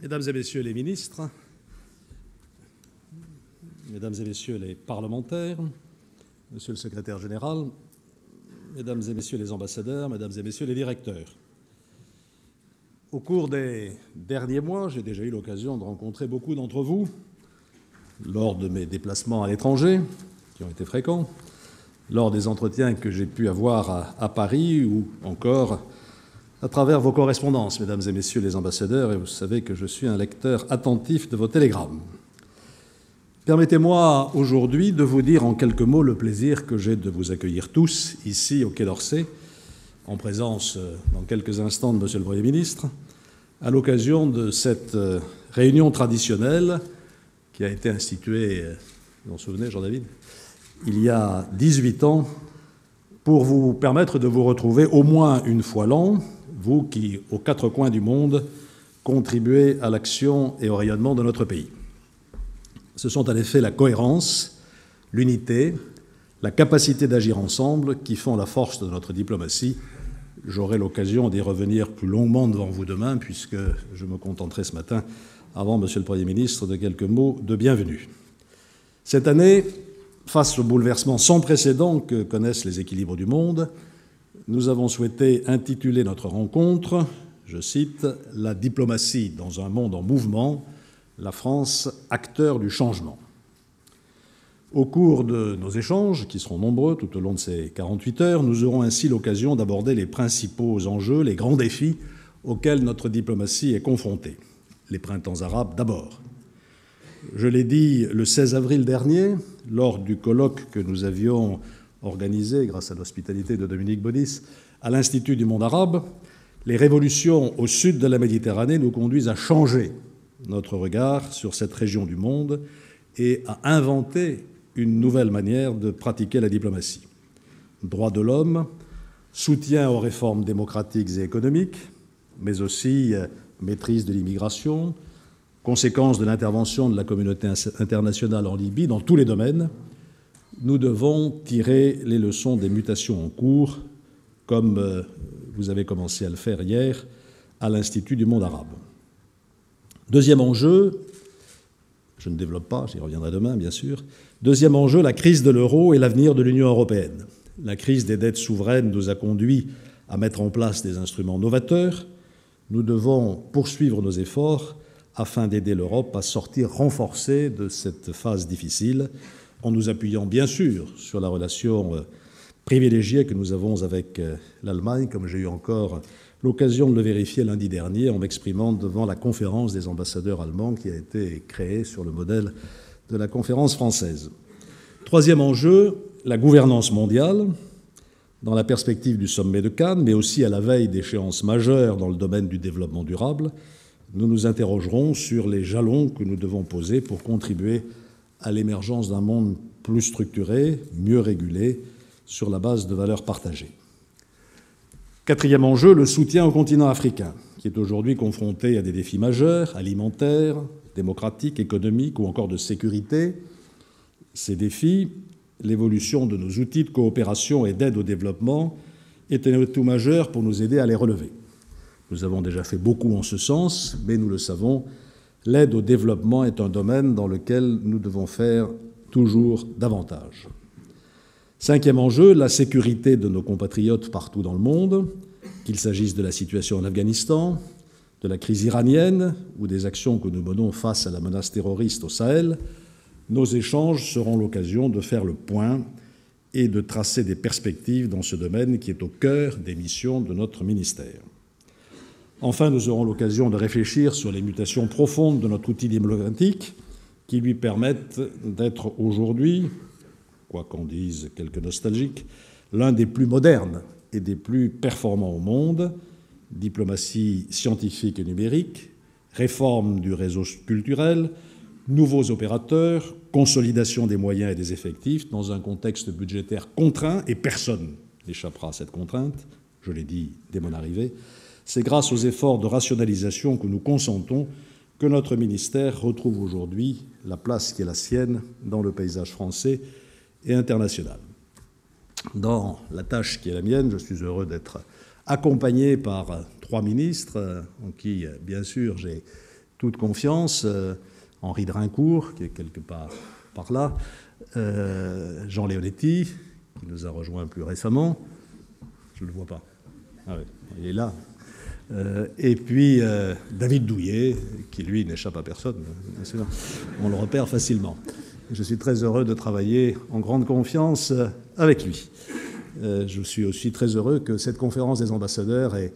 Mesdames et messieurs les ministres, mesdames et messieurs les parlementaires, monsieur le secrétaire général, mesdames et messieurs les ambassadeurs, mesdames et messieurs les directeurs, au cours des derniers mois, j'ai déjà eu l'occasion de rencontrer beaucoup d'entre vous lors de mes déplacements à l'étranger, qui ont été fréquents, lors des entretiens que j'ai pu avoir à Paris ou encore à travers vos correspondances, mesdames et messieurs les ambassadeurs, et vous savez que je suis un lecteur attentif de vos télégrammes. Permettez-moi aujourd'hui de vous dire en quelques mots le plaisir que j'ai de vous accueillir tous ici au Quai d'Orsay, en présence dans quelques instants de monsieur le Premier ministre, à l'occasion de cette réunion traditionnelle qui a été instituée, vous vous souvenez, Jean-David, il y a 18 ans, pour vous permettre de vous retrouver au moins une fois l'an, vous qui, aux quatre coins du monde, contribuez à l'action et au rayonnement de notre pays. Ce sont en effet la cohérence, l'unité, la capacité d'agir ensemble qui font la force de notre diplomatie. J'aurai l'occasion d'y revenir plus longuement devant vous demain, puisque je me contenterai ce matin, avant monsieur le Premier ministre, de quelques mots de bienvenue. Cette année, face au bouleversement sans précédent que connaissent les équilibres du monde, nous avons souhaité intituler notre rencontre, je cite, « La diplomatie dans un monde en mouvement, la France acteur du changement ». Au cours de nos échanges, qui seront nombreux tout au long de ces 48 heures, nous aurons ainsi l'occasion d'aborder les principaux enjeux, les grands défis auxquels notre diplomatie est confrontée. Les printemps arabes d'abord. Je l'ai dit le 16 avril dernier, lors du colloque que nous avions organisé, grâce à l'hospitalité de Dominique Baudis, à l'Institut du monde arabe, les révolutions au sud de la Méditerranée nous conduisent à changer notre regard sur cette région du monde et à inventer une nouvelle manière de pratiquer la diplomatie. Droits de l'homme, soutien aux réformes démocratiques et économiques, mais aussi maîtrise de l'immigration, conséquence de l'intervention de la communauté internationale en Libye dans tous les domaines, nous devons tirer les leçons des mutations en cours, comme vous avez commencé à le faire hier à l'Institut du monde arabe. Deuxième enjeu, je ne développe pas, j'y reviendrai demain bien sûr, deuxième enjeu, la crise de l'euro et l'avenir de l'Union européenne. La crise des dettes souveraines nous a conduits à mettre en place des instruments novateurs. Nous devons poursuivre nos efforts afin d'aider l'Europe à sortir renforcée de cette phase difficile, en nous appuyant bien sûr sur la relation privilégiée que nous avons avec l'Allemagne, comme j'ai eu encore l'occasion de le vérifier lundi dernier en m'exprimant devant la conférence des ambassadeurs allemands qui a été créée sur le modèle de la conférence française. Troisième enjeu, la gouvernance mondiale, dans la perspective du sommet de Cannes, mais aussi à la veille d'échéances majeures dans le domaine du développement durable. Nous nous interrogerons sur les jalons que nous devons poser pour contribuer à l'émergence d'un monde plus structuré, mieux régulé, sur la base de valeurs partagées. Quatrième enjeu, le soutien au continent africain, qui est aujourd'hui confronté à des défis majeurs, alimentaires, démocratiques, économiques ou encore de sécurité. Ces défis, l'évolution de nos outils de coopération et d'aide au développement est un atout majeur pour nous aider à les relever. Nous avons déjà fait beaucoup en ce sens, mais nous le savons, l'aide au développement est un domaine dans lequel nous devons faire toujours davantage. Cinquième enjeu, la sécurité de nos compatriotes partout dans le monde, qu'il s'agisse de la situation en Afghanistan, de la crise iranienne ou des actions que nous menons face à la menace terroriste au Sahel, nos échanges seront l'occasion de faire le point et de tracer des perspectives dans ce domaine qui est au cœur des missions de notre ministère. Enfin, nous aurons l'occasion de réfléchir sur les mutations profondes de notre outil diplomatique qui lui permettent d'être aujourd'hui, quoi qu'en dise quelques nostalgiques, l'un des plus modernes et des plus performants au monde. Diplomatie scientifique et numérique, réforme du réseau culturel, nouveaux opérateurs, consolidation des moyens et des effectifs dans un contexte budgétaire contraint, et personne n'échappera à cette contrainte, je l'ai dit dès mon arrivée. C'est grâce aux efforts de rationalisation que nous consentons que notre ministère retrouve aujourd'hui la place qui est la sienne dans le paysage français et international. Dans la tâche qui est la mienne, je suis heureux d'être accompagné par trois ministres en qui, bien sûr, j'ai toute confiance, Henri de Raincourt, qui est quelque part par là, Jean Léonetti, qui nous a rejoint plus récemment. Je ne le vois pas. Ah oui, il est là. Et puis David Douillet, qui lui n'échappe à personne, bien sûr. On le repère facilement. Je suis très heureux de travailler en grande confiance avec lui. Je suis aussi très heureux que cette conférence des ambassadeurs ait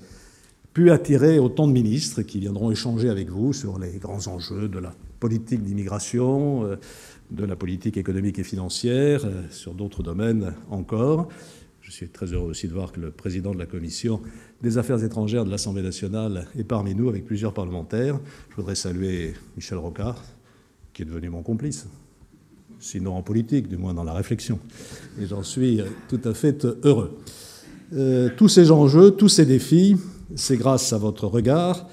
pu attirer autant de ministres qui viendront échanger avec vous sur les grands enjeux de la politique d'immigration, de la politique économique et financière, sur d'autres domaines encore. Je suis très heureux aussi de voir que le président de la Commission des Affaires étrangères de l'Assemblée nationale est parmi nous avec plusieurs parlementaires. Je voudrais saluer Michel Rocard, qui est devenu mon complice, sinon en politique, du moins dans la réflexion. Et j'en suis tout à fait heureux. Tous ces enjeux, tous ces défis, c'est grâce à votre regard,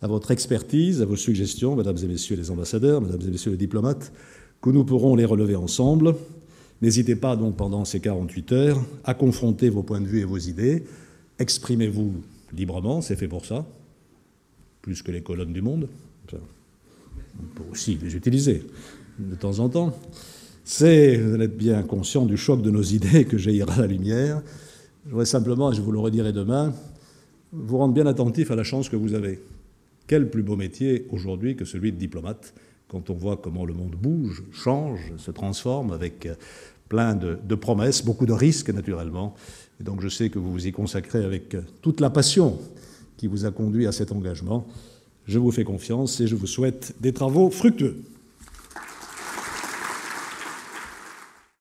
à votre expertise, à vos suggestions, mesdames et messieurs les ambassadeurs, mesdames et messieurs les diplomates, que nous pourrons les relever ensemble. N'hésitez pas donc pendant ces 48 heures à confronter vos points de vue et vos idées. Exprimez-vous librement, c'est fait pour ça, plus que les colonnes du Monde. On peut aussi les utiliser de temps en temps. Vous êtes bien conscient du choc de nos idées que jaillira la lumière. Je voudrais simplement, et je vous le redirai demain, vous rendre bien attentif à la chance que vous avez. Quel plus beau métier aujourd'hui que celui de diplomate, quand on voit comment le monde bouge, change, se transforme, avec plein de promesses, beaucoup de risques naturellement. Et donc je sais que vous vous y consacrez avec toute la passion qui vous a conduit à cet engagement. Je vous fais confiance et je vous souhaite des travaux fructueux.